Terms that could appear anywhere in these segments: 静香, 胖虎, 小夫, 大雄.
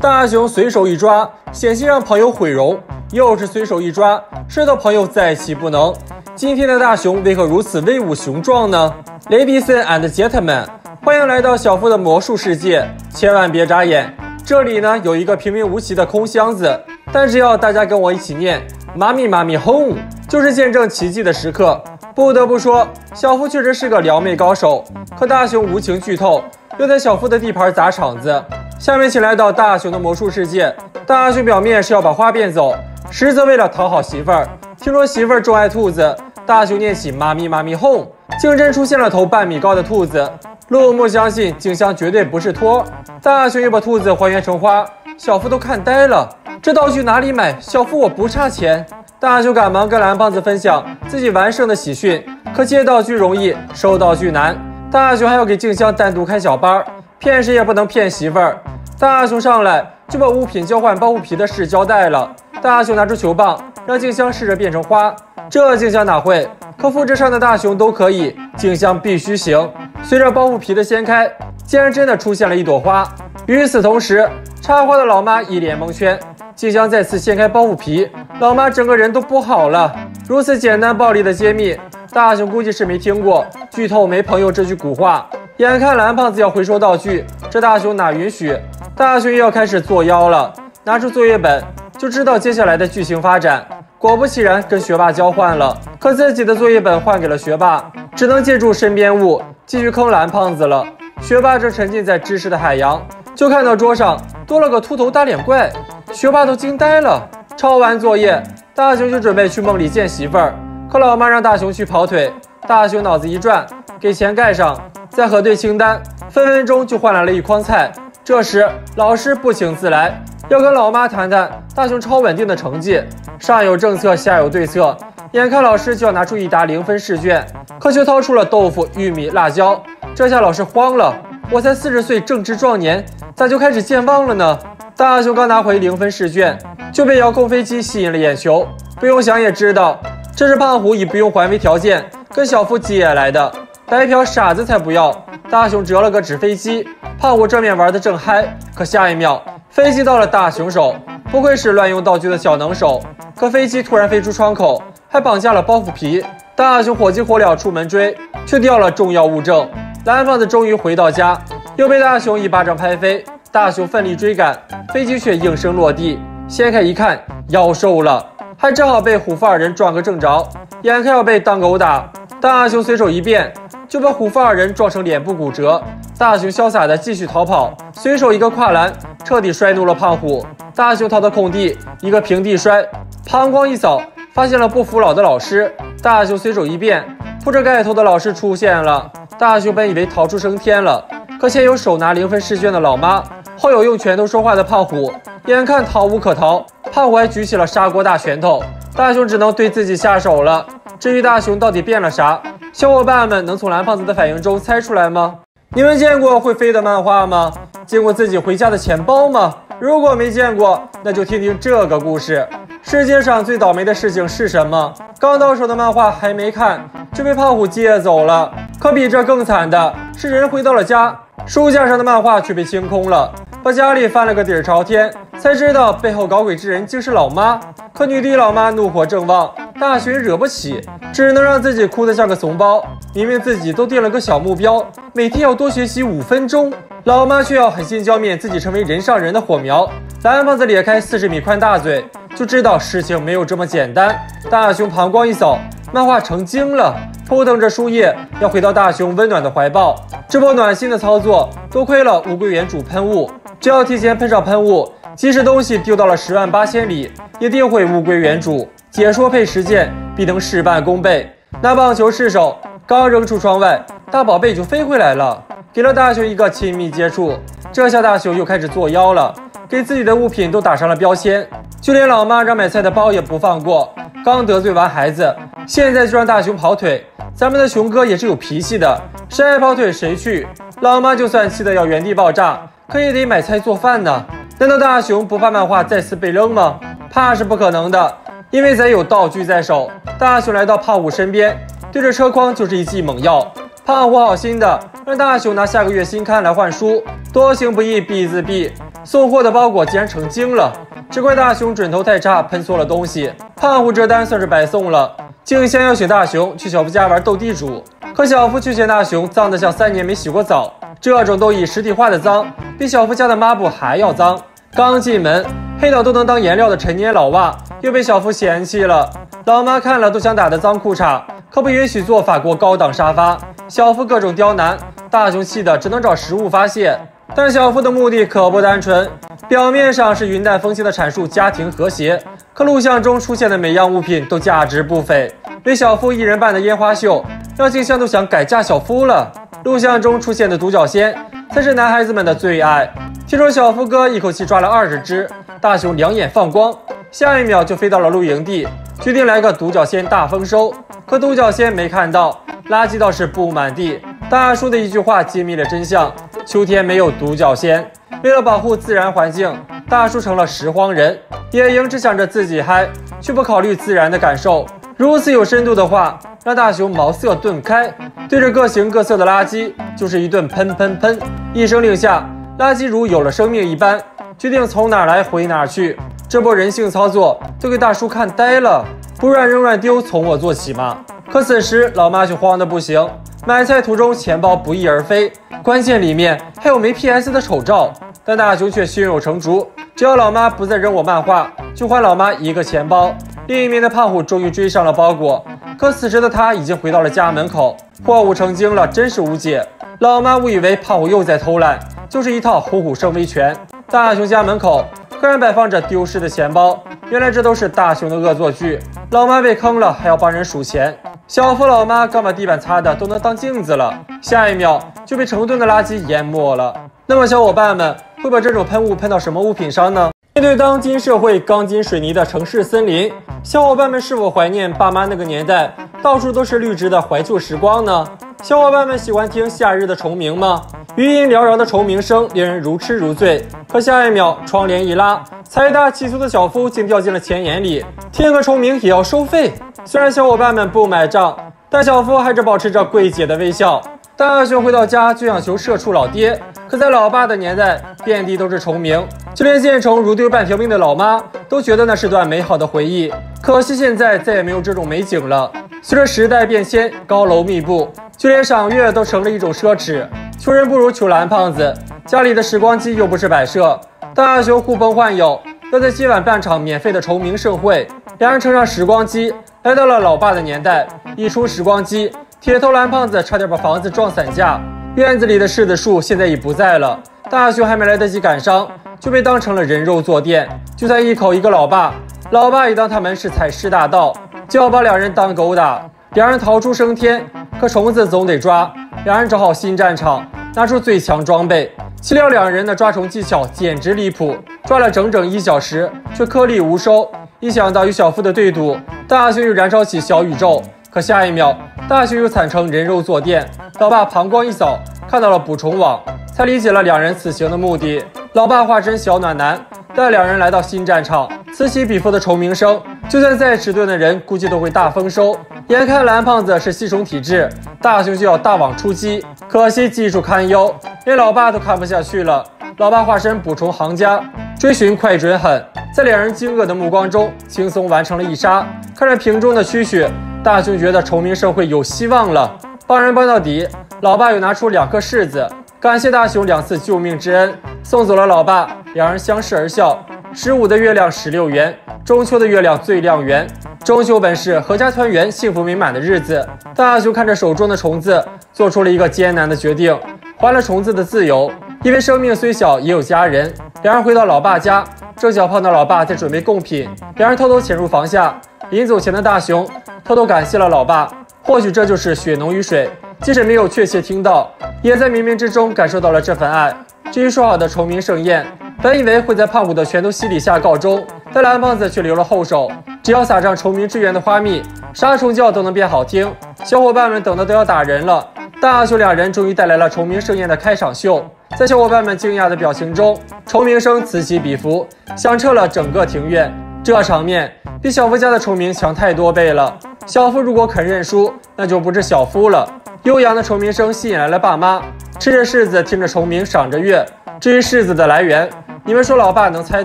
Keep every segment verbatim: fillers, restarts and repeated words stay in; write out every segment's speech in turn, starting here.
大熊随手一抓，险些让朋友毁容；又是随手一抓，摔到朋友再起不能。今天的大熊为何如此威武雄壮呢 ？Ladies and gentlemen， 欢迎来到小夫的魔术世界，千万别眨眼。这里呢有一个平平无奇的空箱子，但只要大家跟我一起念“妈咪妈咪 home”， 就是见证奇迹的时刻。 不得不说，小夫确实是个撩妹高手。可大熊无情剧透，又在小夫的地盘砸场子。下面请来到大熊的魔术世界。大熊表面是要把花变走，实则为了讨好媳妇儿。听说媳妇儿钟爱兔子，大熊念起“妈咪妈咪 home”， 竟真出现了头半米高的兔子。陆木相信静香绝对不是托，大熊又把兔子还原成花，小夫都看呆了。这道具哪里买？小夫我不差钱。 大熊赶忙跟蓝胖子分享自己完胜的喜讯，可借道具容易，收道具难。大熊还要给静香单独开小班，骗谁也不能骗媳妇儿。大熊上来就把物品交换包袱皮的事交代了。大熊拿出球棒，让静香试着变成花，这静香哪会？可复制上的大熊都可以，静香必须行。随着包袱皮的掀开，竟然真的出现了一朵花。与此同时，插花的老妈一脸蒙圈。 静香再次掀开包袱皮，老妈整个人都不好了。如此简单暴力的揭秘，大熊估计是没听过“剧透没朋友”这句古话。眼看蓝胖子要回收道具，这大熊哪允许？大熊又要开始作妖了，拿出作业本就知道接下来的剧情发展。果不其然，跟学霸交换了，可自己的作业本换给了学霸，只能借助身边物继续坑蓝胖子了。学霸正沉浸在知识的海洋，就看到桌上多了个秃头大脸怪。 学霸都惊呆了。抄完作业，大熊就准备去梦里见媳妇儿，可老妈让大熊去跑腿。大熊脑子一转，给钱盖上，再核对清单，分分钟就换来了一筐菜。这时，老师不请自来，要跟老妈谈谈大熊超稳定的成绩。上有政策，下有对策，眼看老师就要拿出一沓零分试卷，可却掏出了豆腐、玉米、辣椒。这下老师慌了，我才四十岁正值壮年，咋就开始健忘了呢？ 大熊刚拿回零分试卷，就被遥控飞机吸引了眼球。不用想也知道，这是胖虎以不用还为条件跟小夫急眼来的。白嫖傻子才不要！大熊折了个纸飞机，胖虎正面玩的正嗨，可下一秒飞机到了大熊手。不愧是乱用道具的小能手。可飞机突然飞出窗口，还绑架了包袱皮。大熊火急火燎出门追，却掉了重要物证。蓝胖子终于回到家，又被大熊一巴掌拍飞。 大熊奋力追赶，飞机却应声落地。掀开一看，妖兽了，还正好被虎父二人撞个正着，眼看要被当狗打。大熊随手一变，就把虎父二人撞成脸部骨折。大熊潇洒的继续逃跑，随手一个跨栏，彻底摔怒了胖虎。大熊逃到空地，一个平地摔，膀胱一扫，发现了不服老的老师。大熊随手一变，铺着盖头的老师出现了。大熊本以为逃出升天了，可先有手拿零分试卷的老妈。 后有用拳头说话的胖虎，眼看逃无可逃，胖虎还举起了砂锅大拳头，大熊只能对自己下手了。至于大熊到底变了啥，小伙伴们能从蓝胖子的反应中猜出来吗？你们见过会飞的漫画吗？见过自己回家的钱包吗？如果没见过，那就听听这个故事。世界上最倒霉的事情是什么？刚到手的漫画还没看，就被胖虎借走了。可比这更惨的是，人回到了家，书架上的漫画却被清空了。 把家里翻了个底儿朝天，才知道背后搞鬼之人竟是老妈。可女帝老妈怒火正旺，大熊惹不起，只能让自己哭得像个怂包。明明自己都定了个小目标，每天要多学习五分钟，老妈却要狠心浇灭自己成为人上人的火苗。蓝胖子咧开四十米宽大嘴，就知道事情没有这么简单。大熊膀胱一扫，漫画成精了，扑腾着书页要回到大熊温暖的怀抱。这波暖心的操作，多亏了无龟原主喷雾。 只要提前喷上喷雾，即使东西丢到了十万八千里，也定会物归原主。解说配实践，必能事半功倍。那棒球赤手刚扔出窗外，大宝贝就飞回来了，给了大熊一个亲密接触。这下大熊又开始作妖了，给自己的物品都打上了标签，就连老妈让买菜的包也不放过。刚得罪完孩子，现在就让大熊跑腿。咱们的熊哥也是有脾气的，谁爱跑腿谁去。老妈就算气得要原地爆炸。 可也得买菜做饭呢，难道大熊不怕漫画再次被扔吗？怕是不可能的，因为咱有道具在手。大熊来到胖虎身边，对着车筐就是一记猛药。胖虎好心的让大熊拿下个月新刊来换书，多行不义必自毙。送货的包裹竟然成精了，只怪大熊准头太差，喷错了东西。胖虎这单算是白送了。静香邀请大熊去小夫家玩斗地主，可小夫却嫌大熊脏得像三年没洗过澡，这种都已实体化的脏，比小夫家的抹布还要脏。刚进门，黑到都能当颜料的陈年老袜又被小夫嫌弃了，老妈看了都想打的脏裤衩，可不允许坐法国高档沙发。小夫各种刁难，大熊气得只能找食物发泄。 但小夫的目的可不单纯，表面上是云淡风轻的阐述家庭和谐，可录像中出现的每样物品都价值不菲。为小夫一人办的烟花秀，让静香都想改嫁小夫了。录像中出现的独角仙才是男孩子们的最爱。听说小夫哥一口气抓了二十只，大熊两眼放光，下一秒就飞到了露营地，决定来个独角仙大丰收。可独角仙没看到，垃圾倒是布满地。大叔的一句话揭秘了真相。 秋天没有独角仙，为了保护自然环境，大叔成了拾荒人。野营只想着自己嗨，却不考虑自然的感受。如此有深度的话，让大熊茅塞顿开，对着各形各色的垃圾就是一顿喷喷喷。一声令下，垃圾如有了生命一般，决定从哪来回哪去。这波人性操作都给大叔看呆了。不乱扔乱丢，从我做起嘛。可此时老妈却慌得不行。 买菜途中，钱包不翼而飞，关键里面还有没 P S 的丑照。但大熊却胸有成竹，只要老妈不再扔我漫画，就还老妈一个钱包。另一面的胖虎终于追上了包裹，可此时的他已经回到了家门口，货物成精了，真是无解。老妈误以为胖虎又在偷懒，就是一套虎虎生威拳。大熊家门口赫然摆放着丢失的钱包，原来这都是大熊的恶作剧。老妈被坑了，还要帮人数钱。 小夫老妈刚把地板擦的都能当镜子了，下一秒就被成吨的垃圾淹没了。那么小伙伴们会把这种喷雾喷到什么物品上呢？面对当今社会钢筋水泥的城市森林，小伙伴们是否怀念爸妈那个年代，到处都是绿植的怀旧时光呢？小伙伴们喜欢听夏日的虫鸣吗？余音缭绕的虫鸣声令人如痴如醉。可下一秒，窗帘一拉，财大气粗的小夫竟掉进了钱眼里，听个虫鸣也要收费。 虽然小伙伴们不买账，但小夫还是保持着柜姐的微笑。大熊回到家就想求社畜老爹，可在老爸的年代，遍地都是虫鸣，就连见虫如丢半条命的老妈都觉得那是段美好的回忆。可惜现在再也没有这种美景了。随着时代变迁，高楼密布，就连赏月都成了一种奢侈。求人不如求蓝胖子，家里的时光机又不是摆设。大熊呼朋唤友，要在今晚办场免费的虫鸣盛会。两人乘上时光机。 来到了老爸的年代，一出时光机，铁头蓝胖子差点把房子撞散架。院子里的柿子树现在已不在了，大熊还没来得及感伤，就被当成了人肉坐垫。就在一口一个老爸，老爸也当他们是踩尸大盗，就要把两人当狗打。两人逃出升天，可虫子总得抓，两人找好新战场，拿出最强装备。岂料两人的抓虫技巧简直离谱，抓了整整一小时，却颗粒无收。 一想到与小夫的对赌，大熊又燃烧起小宇宙。可下一秒，大熊又惨成人肉坐垫。老爸膀胱一扫，看到了捕虫网，才理解了两人此行的目的。老爸化身小暖男，带两人来到新战场。此起彼伏的虫鸣声，就算再迟钝的人，估计都会大丰收。眼看蓝胖子是吸虫体质，大熊就要大网出击。可惜技术堪忧，连老爸都看不下去了。老爸化身捕虫行家，追寻快准狠。 在两人惊愕的目光中，轻松完成了一杀。看着瓶中的蛐蛐，大熊觉得虫鸣盛会有希望了。帮人帮到底，老爸又拿出两颗柿子，感谢大熊两次救命之恩，送走了老爸。两人相视而笑。十五的月亮十六圆，中秋的月亮最亮圆。中秋本是阖家团圆、幸福美满的日子。大熊看着手中的虫子，做出了一个艰难的决定，还了虫子的自由。因为生命虽小，也有家人。两人回到老爸家。 正巧碰到老爸在准备贡品，两人偷偷潜入房下。临走前的大熊偷偷感谢了老爸，或许这就是血浓于水，即使没有确切听到，也在冥冥之中感受到了这份爱。至于说好的虫鸣盛宴，本以为会在胖虎的拳头洗礼下告终，但蓝胖子却留了后手。只要撒上虫鸣之源的花蜜，杀虫叫都能变好听。小伙伴们等的都要打人了。大熊两人终于带来了虫鸣盛宴的开场秀。 在小伙伴们惊讶的表情中，虫鸣声此起彼伏，响彻了整个庭院。这场面比小夫家的虫鸣强太多倍了。小夫如果肯认输，那就不是小夫了。悠扬的虫鸣声吸引来了爸妈，吃着柿子，听着虫鸣，赏着月。至于柿子的来源，你们说老爸能猜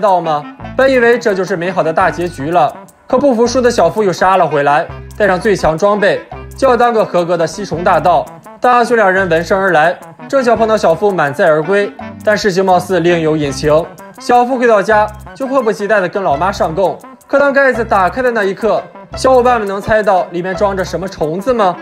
到吗？本以为这就是美好的大结局了，可不服输的小夫又杀了回来，带上最强装备，就要当个合格的吸虫大盗。大熊两人闻声而来，正巧碰到小夫满载而归，但事情貌似另有隐情。小夫回到家就迫不及待地跟老妈上供，可当盖子打开的那一刻，小伙伴们能猜到里面装着什么虫子吗？